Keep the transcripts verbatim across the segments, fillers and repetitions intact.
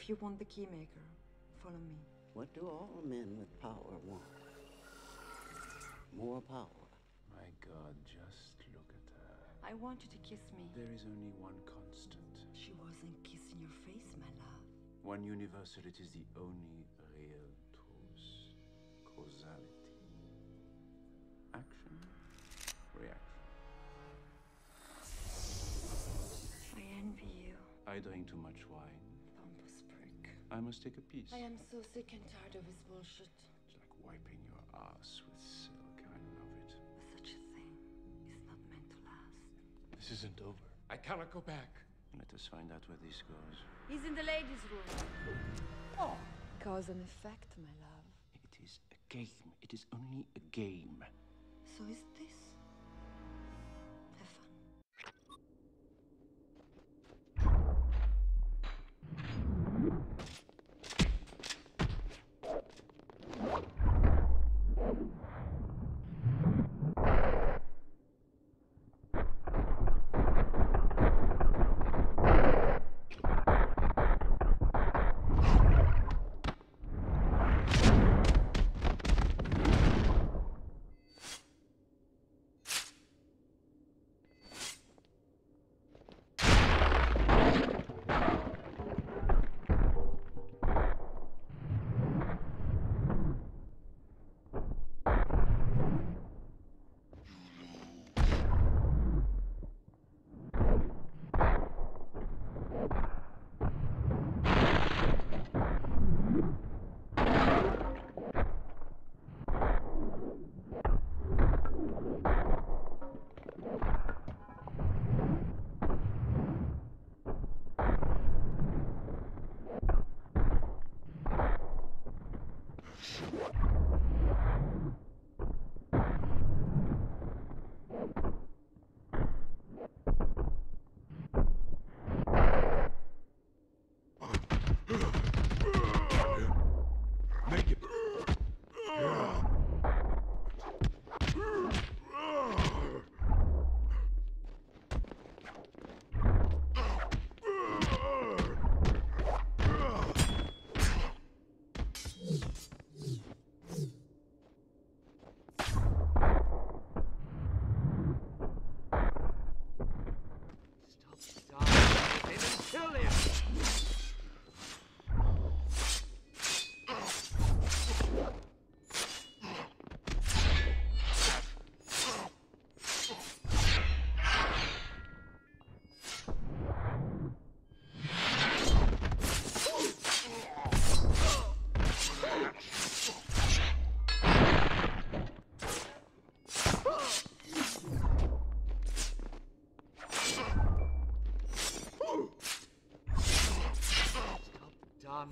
If you want the Keymaker, follow me. What do all men with power want? More power. My God, just look at her. I want you to kiss me. There is only one constant. She wasn't kissing your face, my love. One universal, it is the only real truth. Causality. Action. Reaction. I envy you. I drink too much wine. Pompous prick. I must take a piece. I am so sick and tired of his bullshit. It's like wiping your ass with silk. I love it. Such a thing is not meant to last. This isn't over. I cannot go back. Let us find out where this goes. He's in the ladies' room. Oh! Cause and effect, my love. It is a game. It is only a game. So is this. Have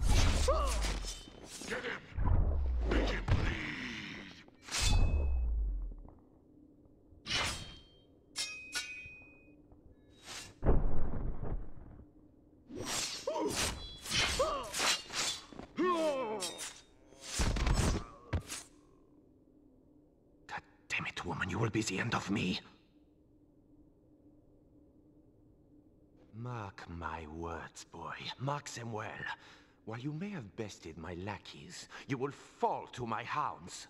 fun. Get him! Make him bleed! God damn it, woman, you will be the end of me! Mark my words, boy. Mark them well. While you may have bested my lackeys, you will fall to my hounds.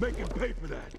Make him pay for that.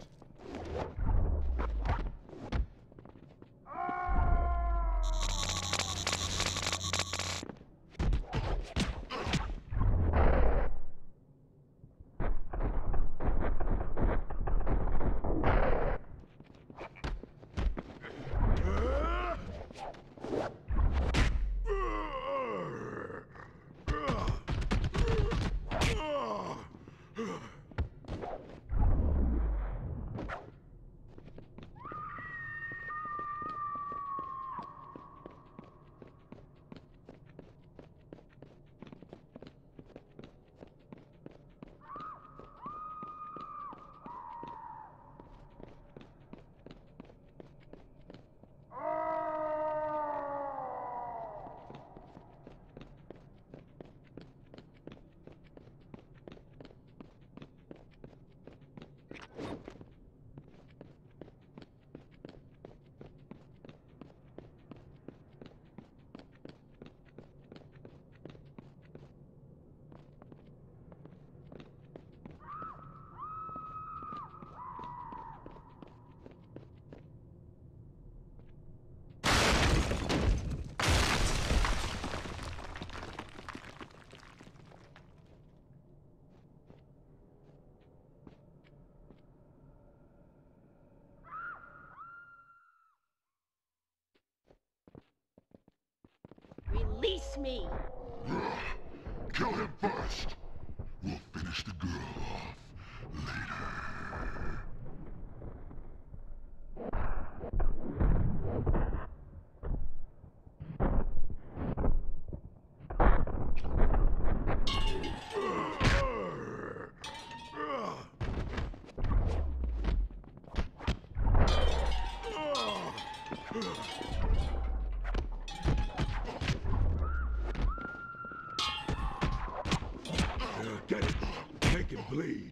Release me! Kill him first! We'll finish the girl off . Make him bleed.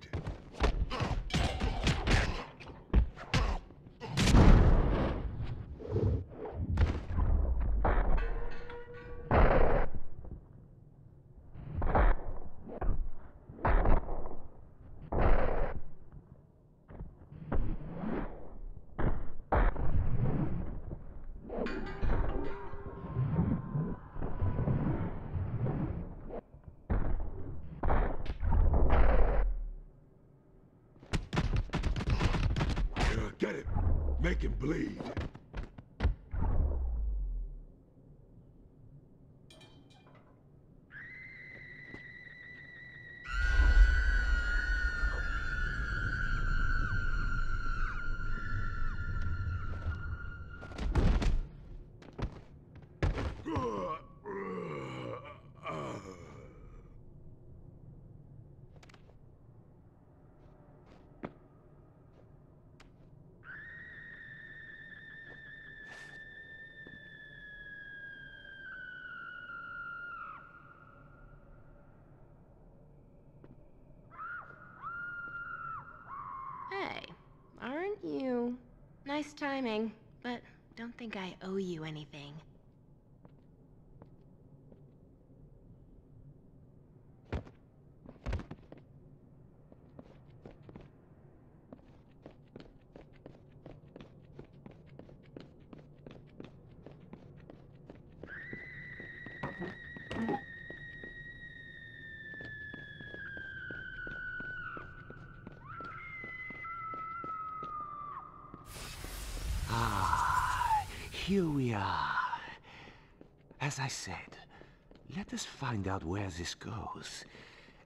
You. Nice timing, but don't think I owe you anything. Here we are. As I said, let us find out where this goes.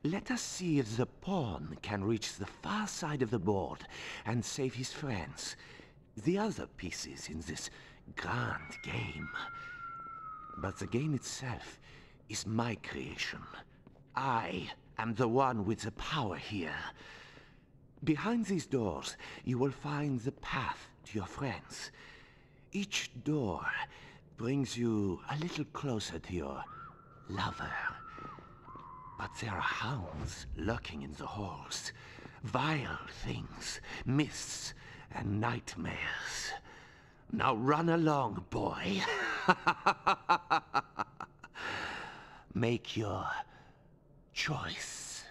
Let us see if the pawn can reach the far side of the board and save his friends, the other pieces in this grand game. But the game itself is my creation. I am the one with the power here. Behind these doors, you will find the path to your friends. Each door brings you a little closer to your lover. But there are hounds lurking in the halls. Vile things, mists, and nightmares. Now run along, boy. Make your choice.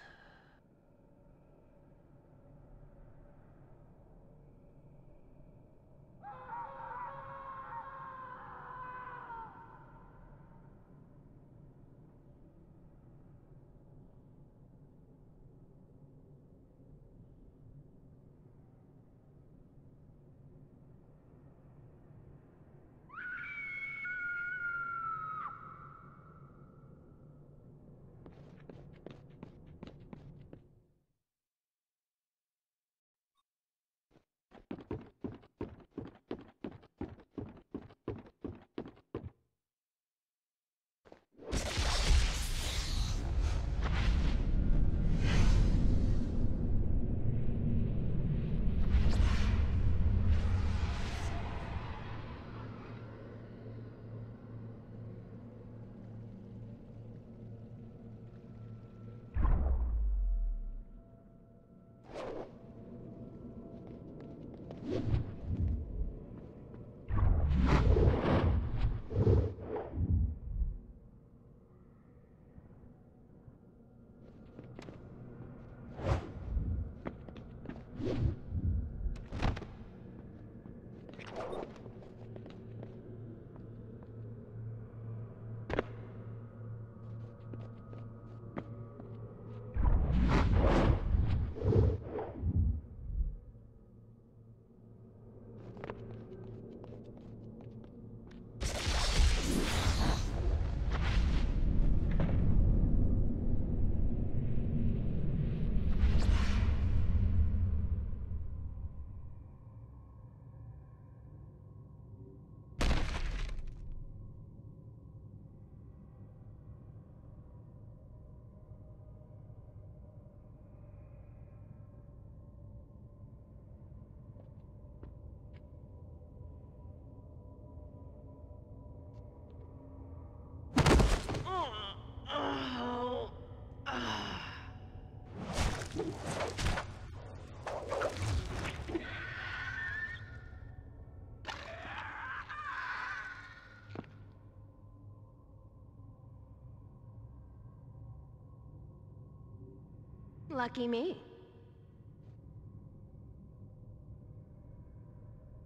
Lucky me.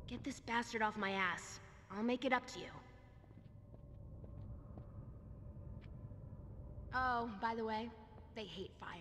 Get this bastard off my ass. I'll make it up to you. Oh, by the way, they hate fire.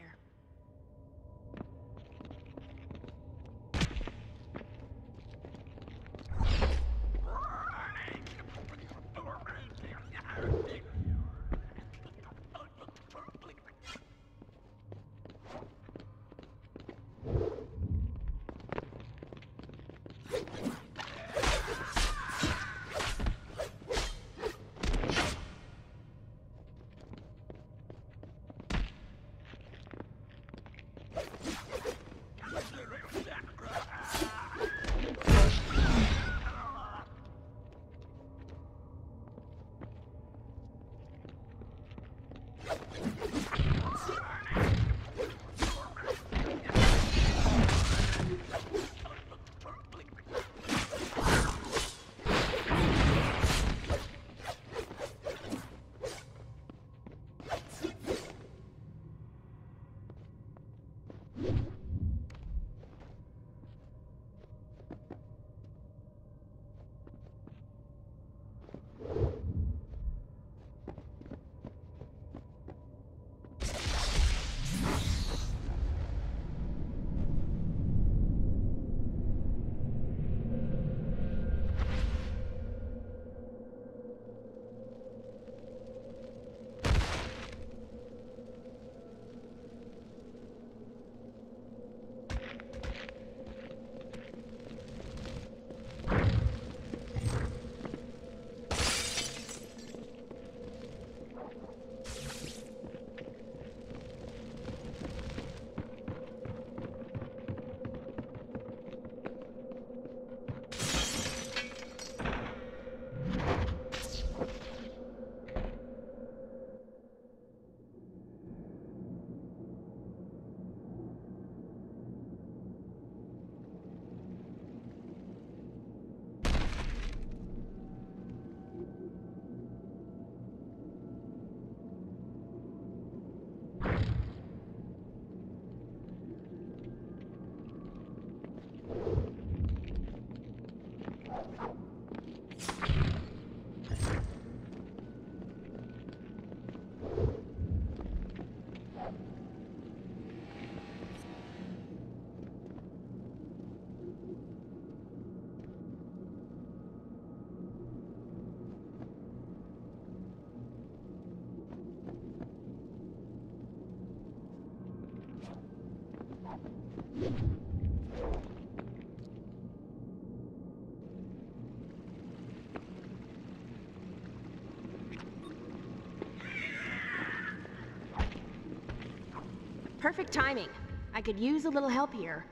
Perfect timing. I could use a little help here.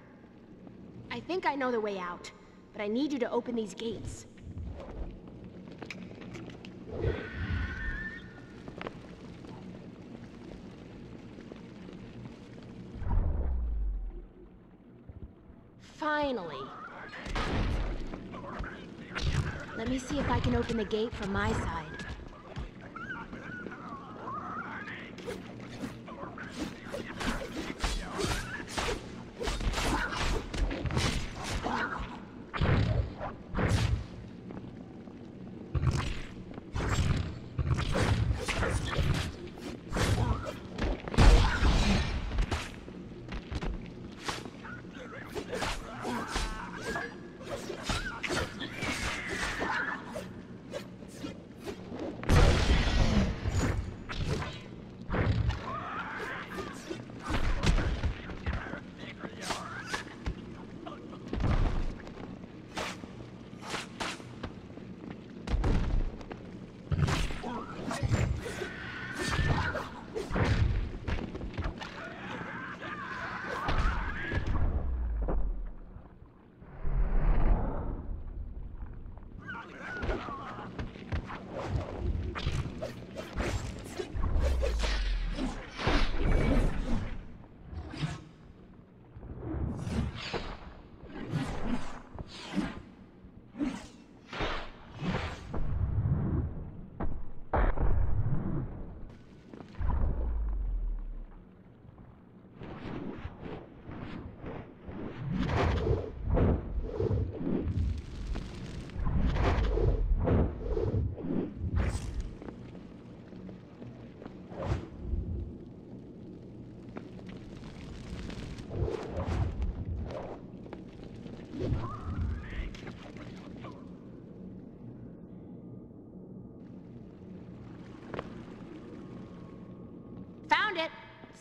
I think I know the way out, but I need you to open these gates. Finally. Let me see if I can open the gate from my side.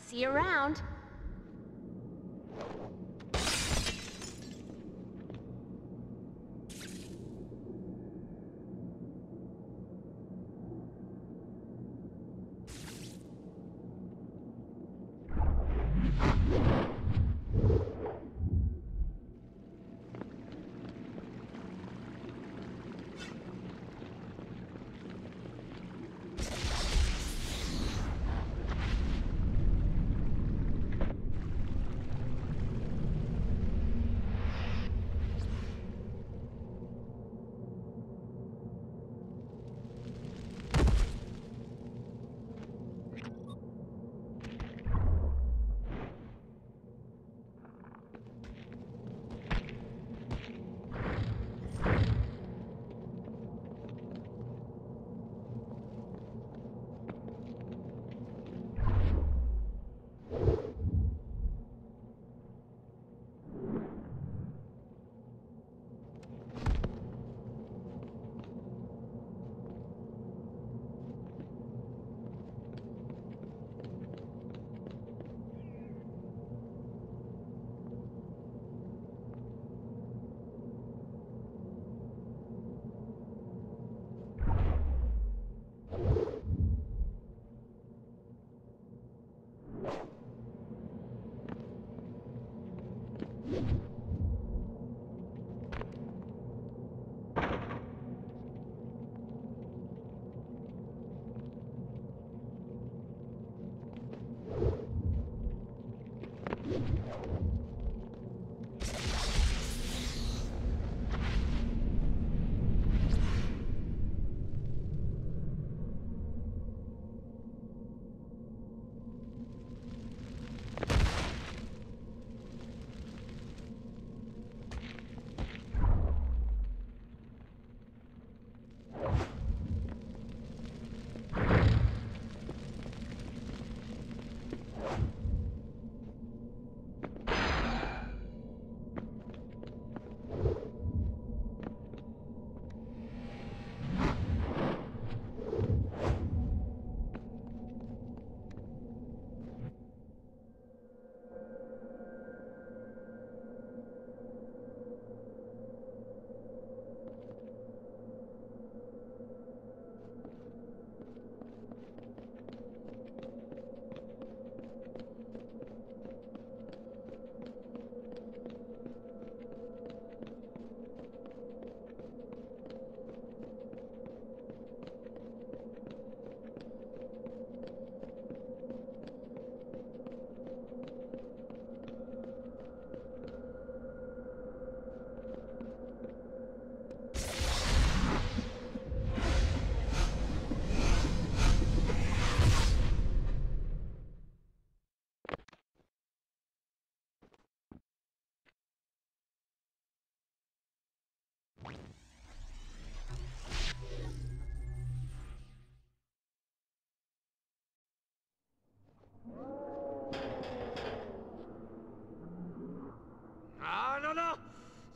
See you around.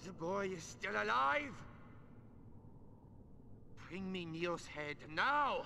The boy is still alive. Bring me Neo's head now.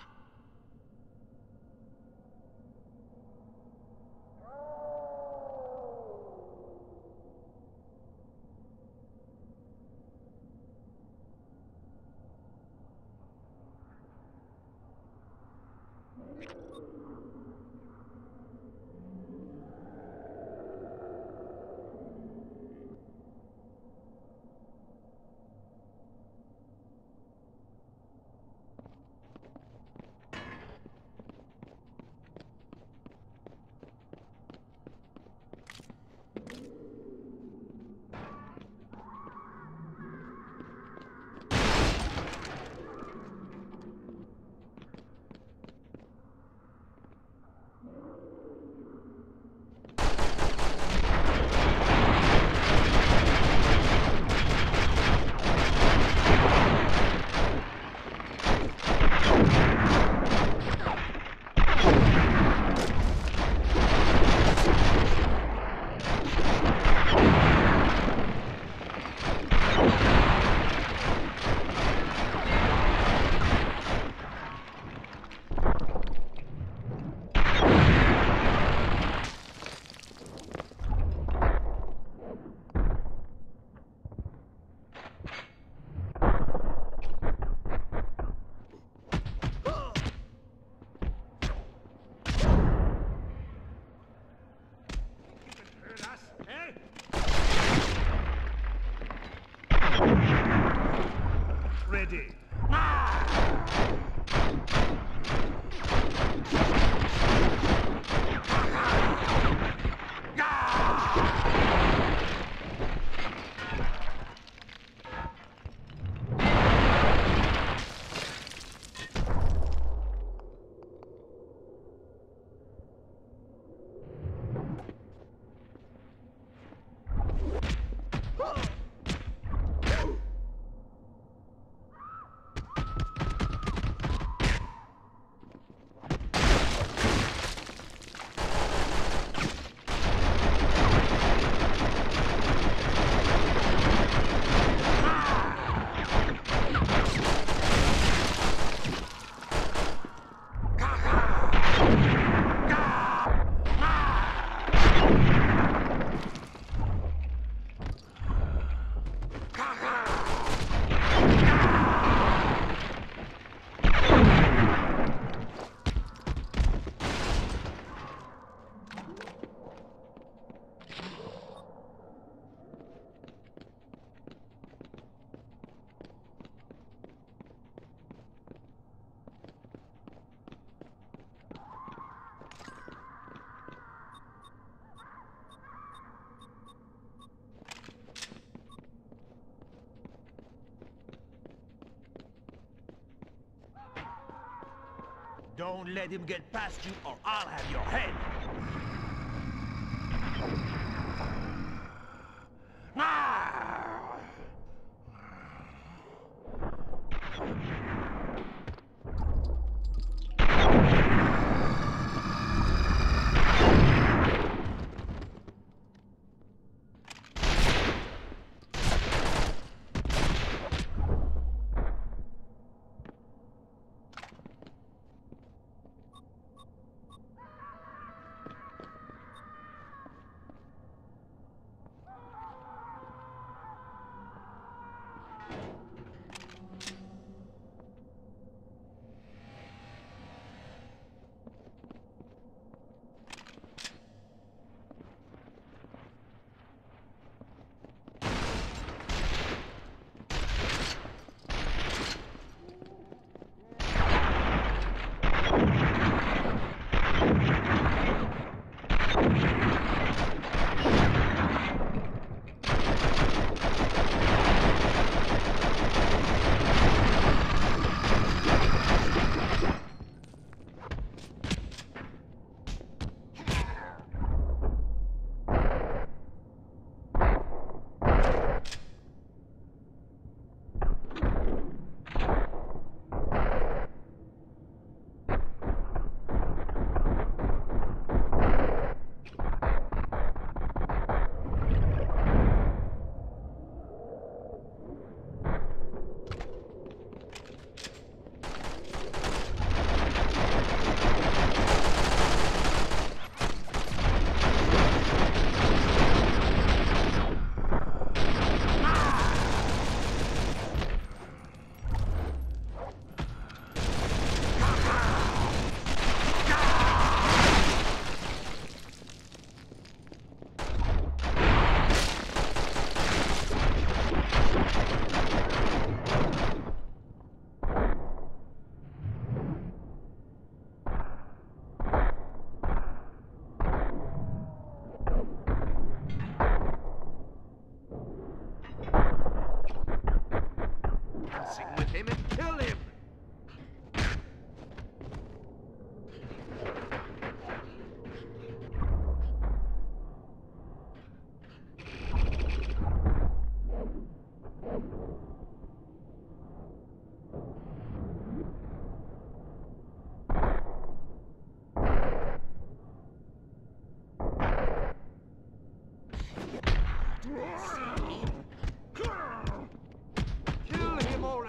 ready. Don't let him get past you, or I'll have your head!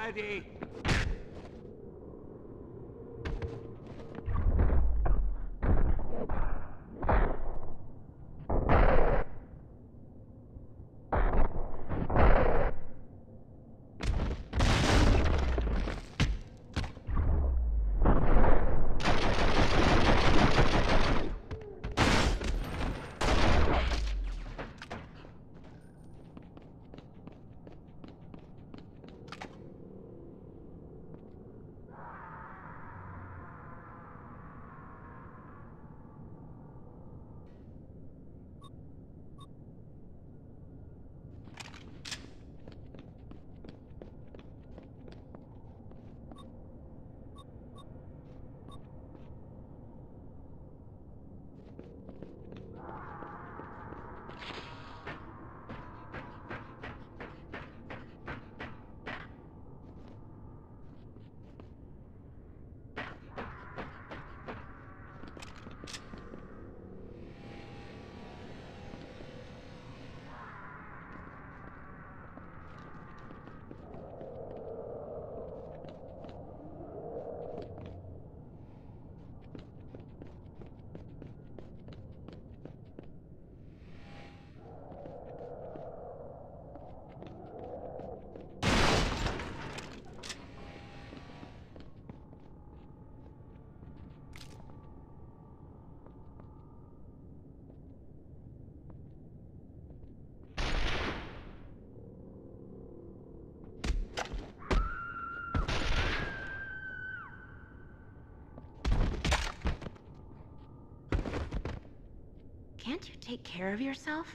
Ready? Can't you take care of yourself?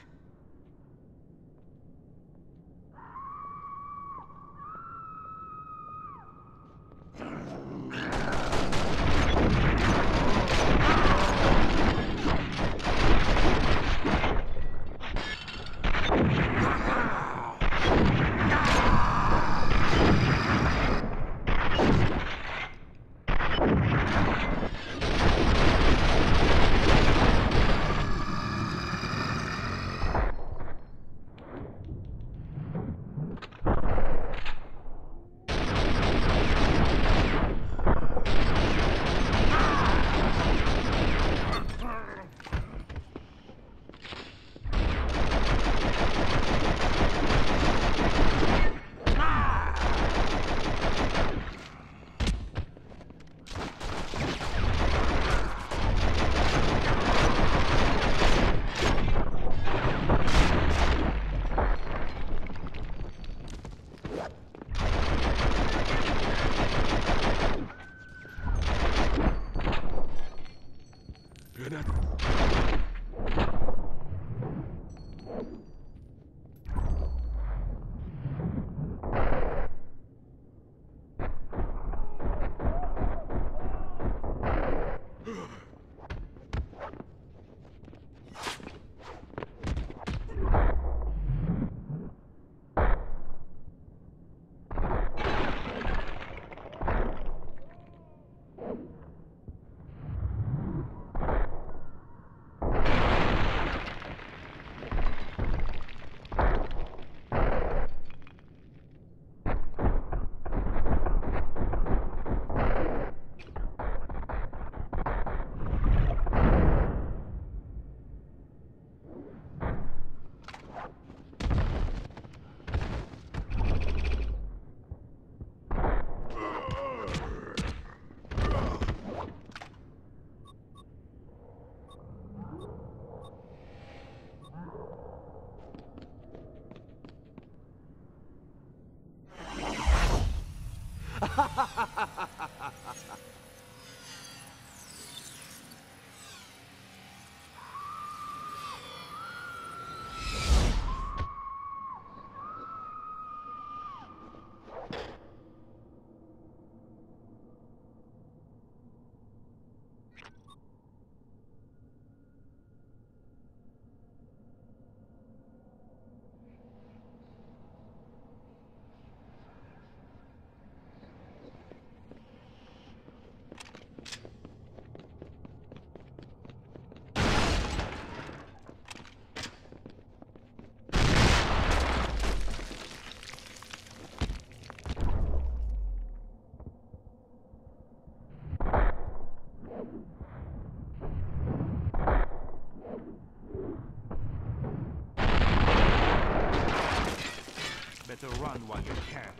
To run while you can.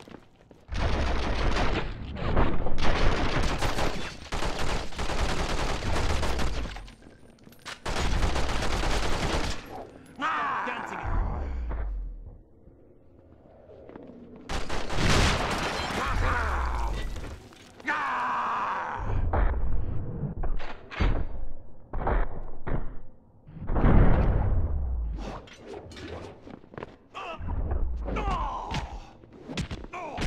Oh!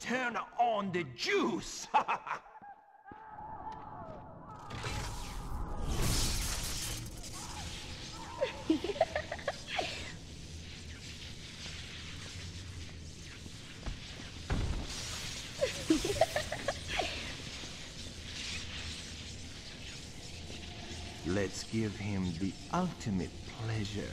Turn on the juice! Let's give him the ultimate pleasure.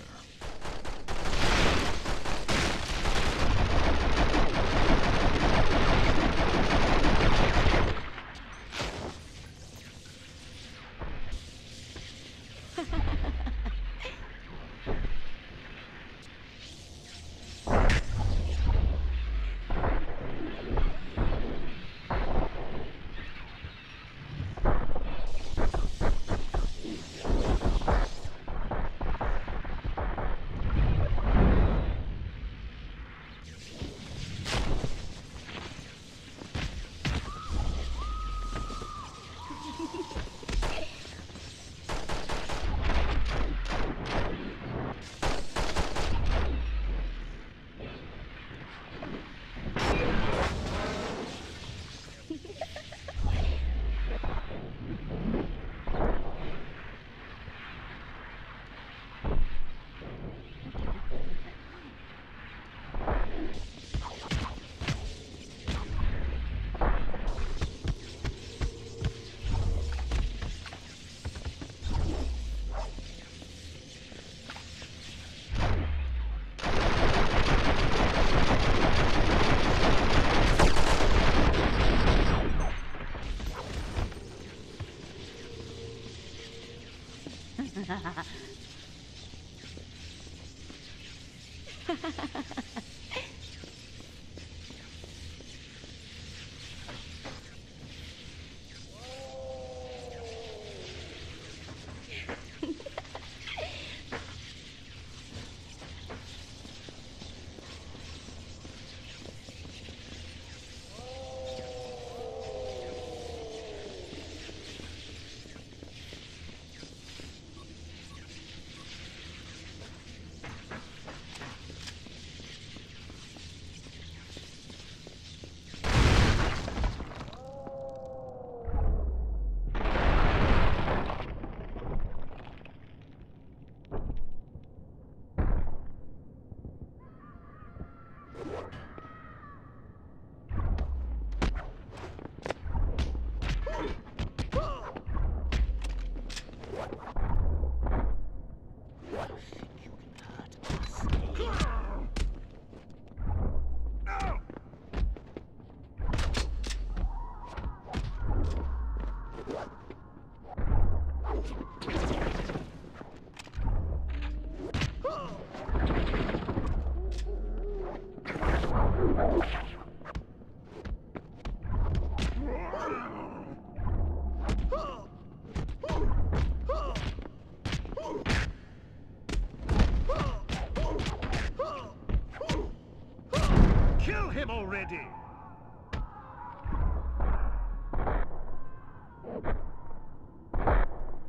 Already.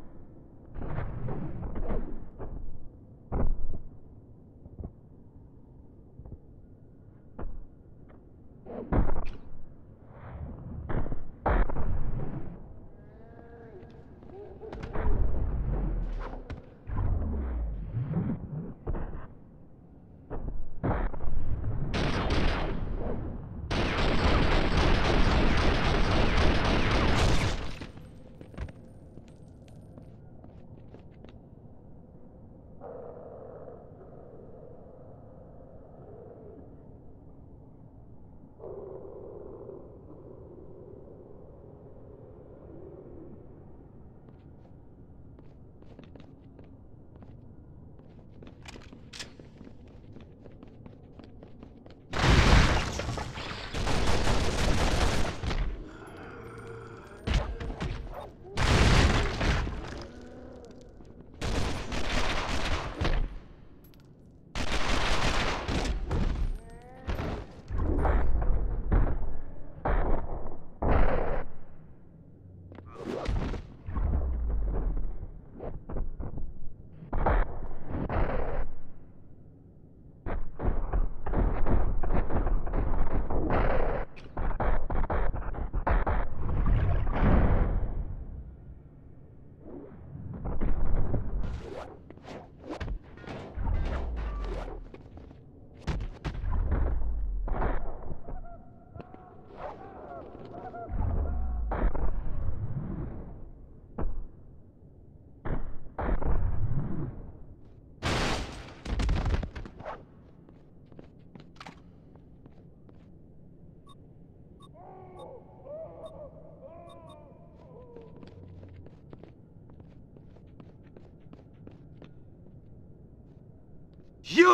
Oh.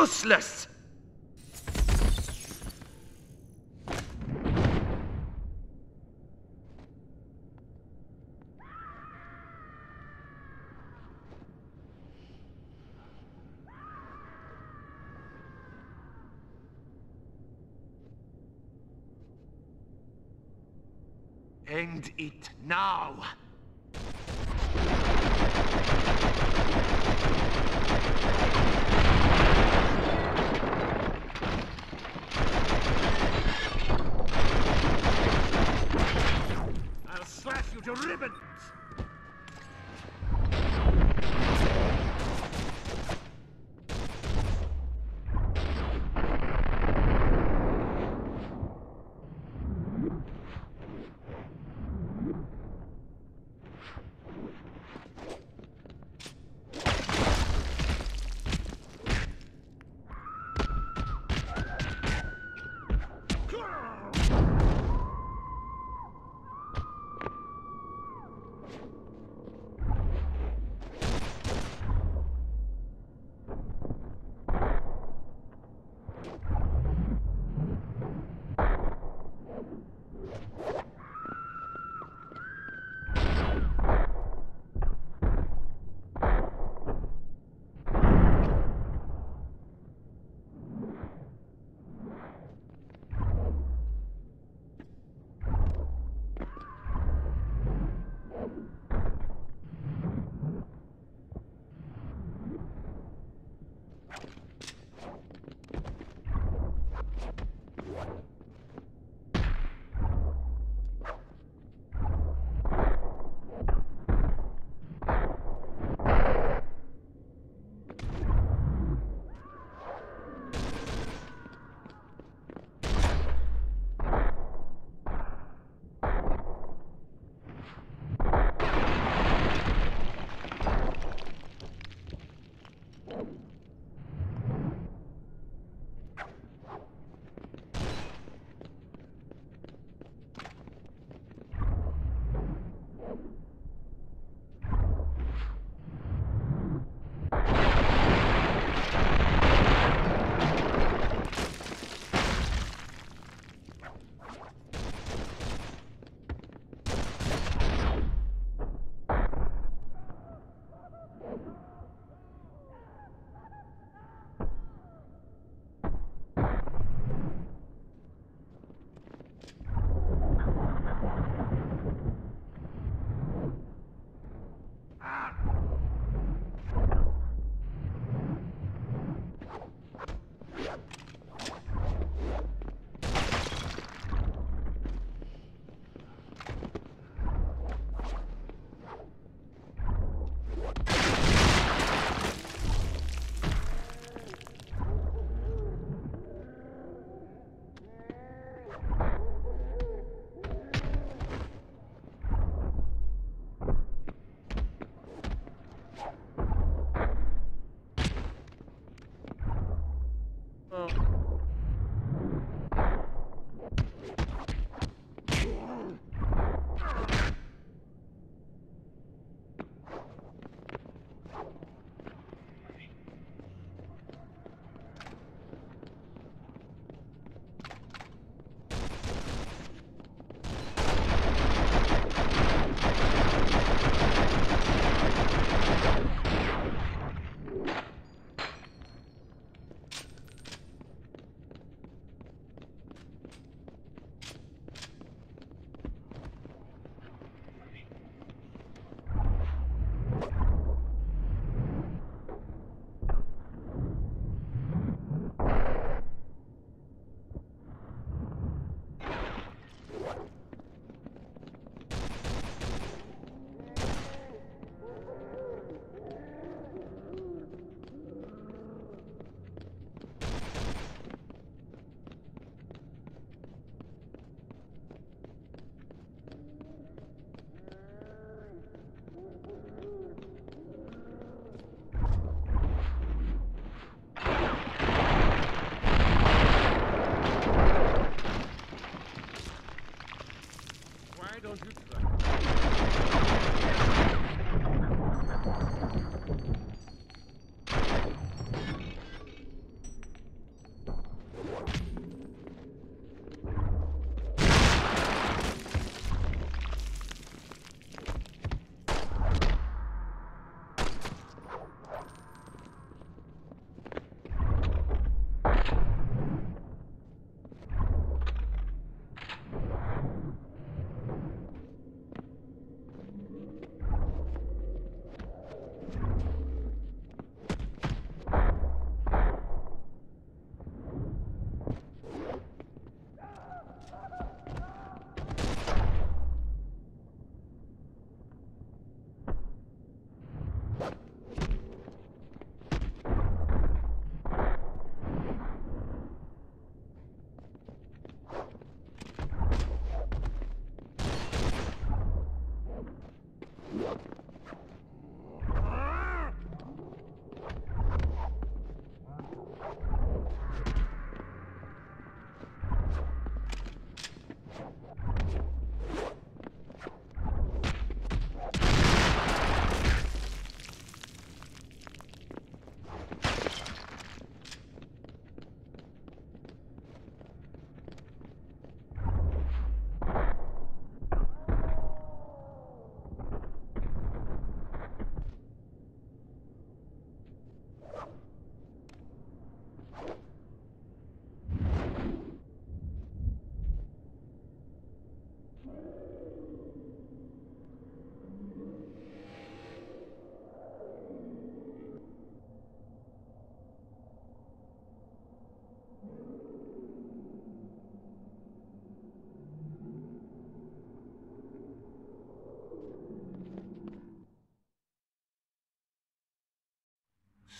useless! End it now! I'll slash you to ribbons!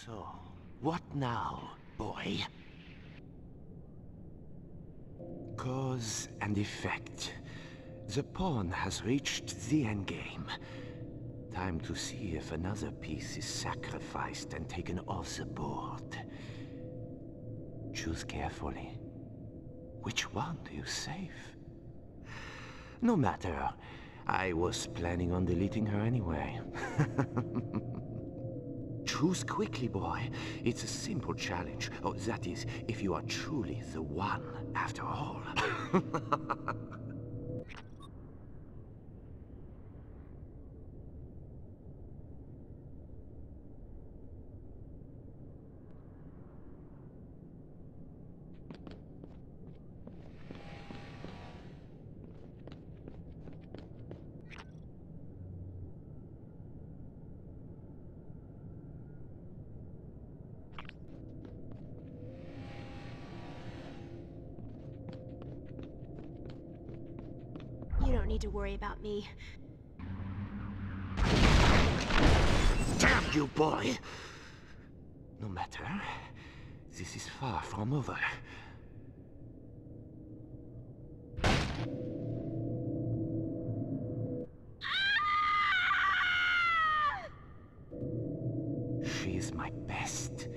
So, what now, boy? Cause and effect. The pawn has reached the endgame. Time to see if another piece is sacrificed and taken off the board. Choose carefully. Which one do you save? No matter. I was planning on deleting her anyway. Choose quickly, boy. It's a simple challenge. Oh, that is, if you are truly the one after all. Don't need to worry about me. Damn you, boy! No matter. This is far from over. She's my best.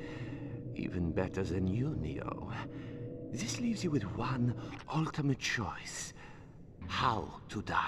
Even better than you, Neo. This leaves you with one ultimate choice. How to die.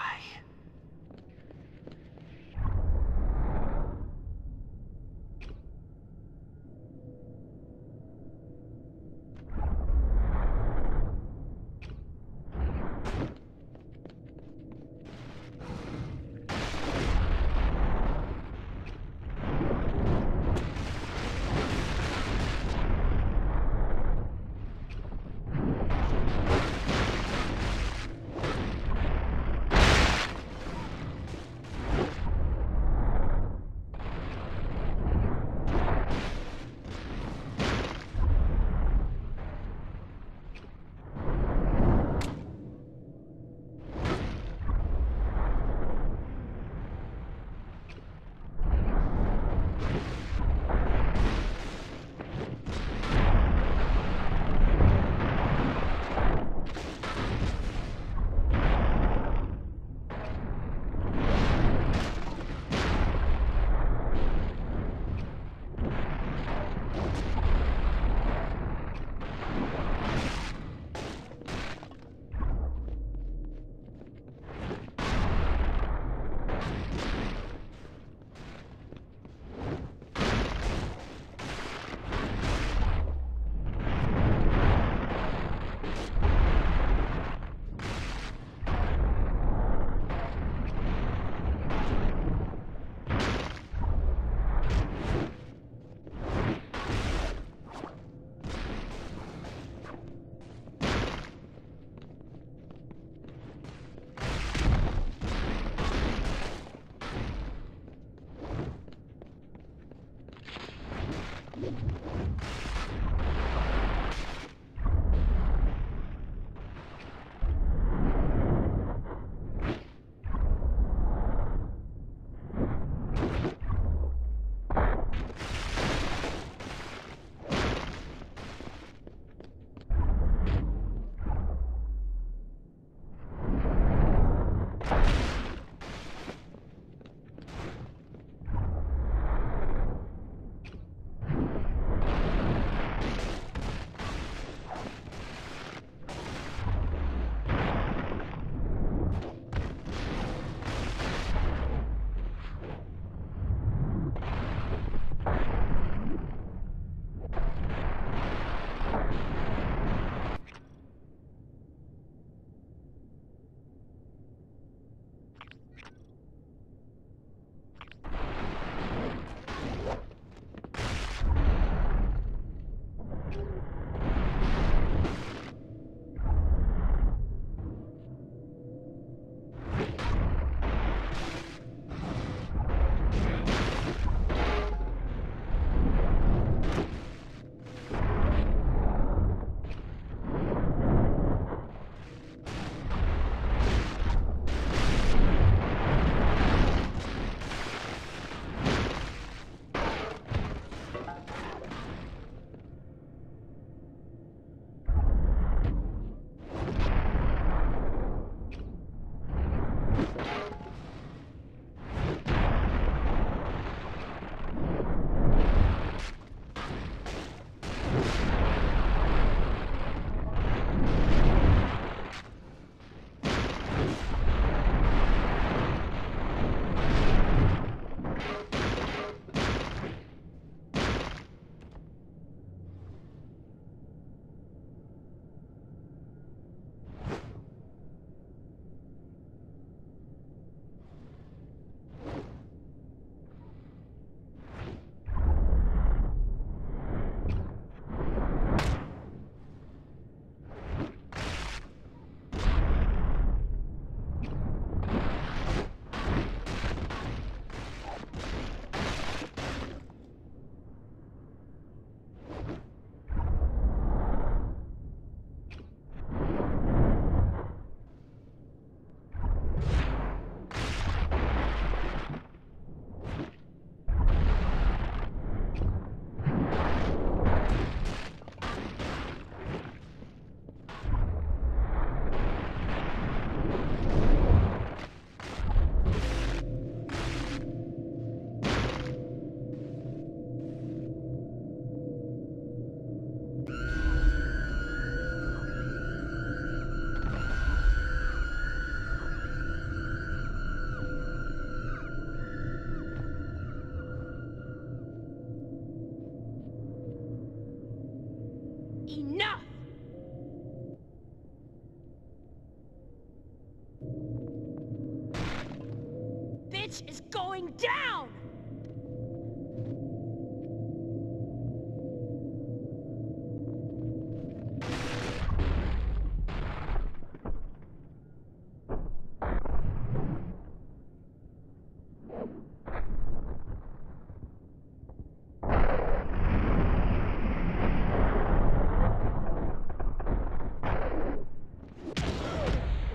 pitch is going down!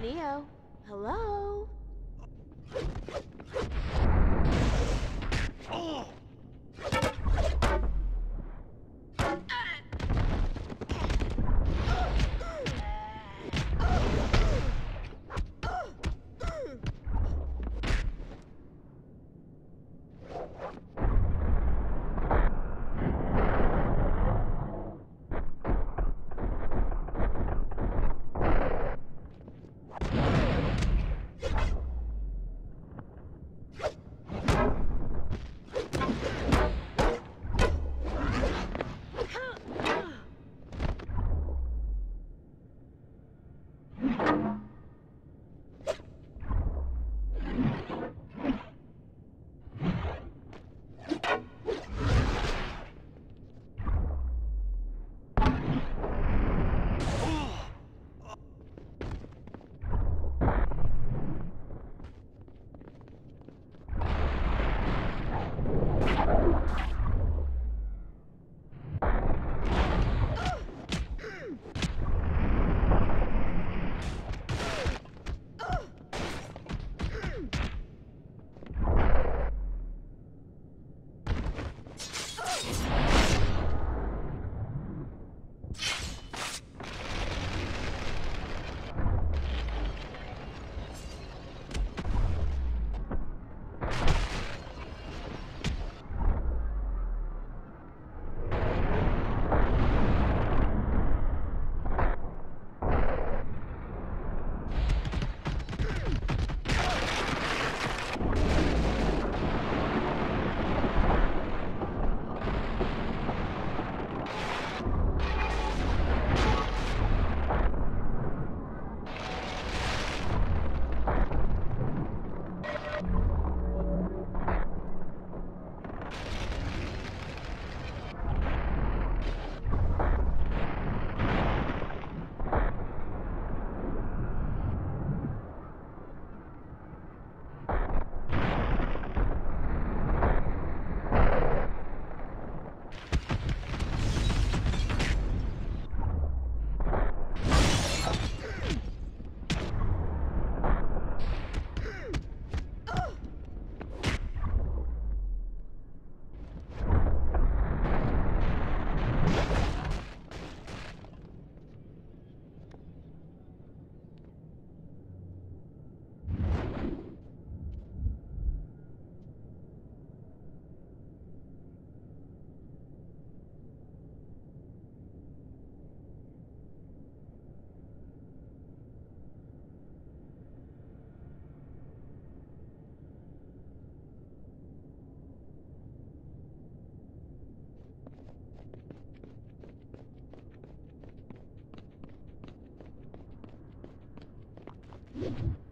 Neo, hello? Oh. You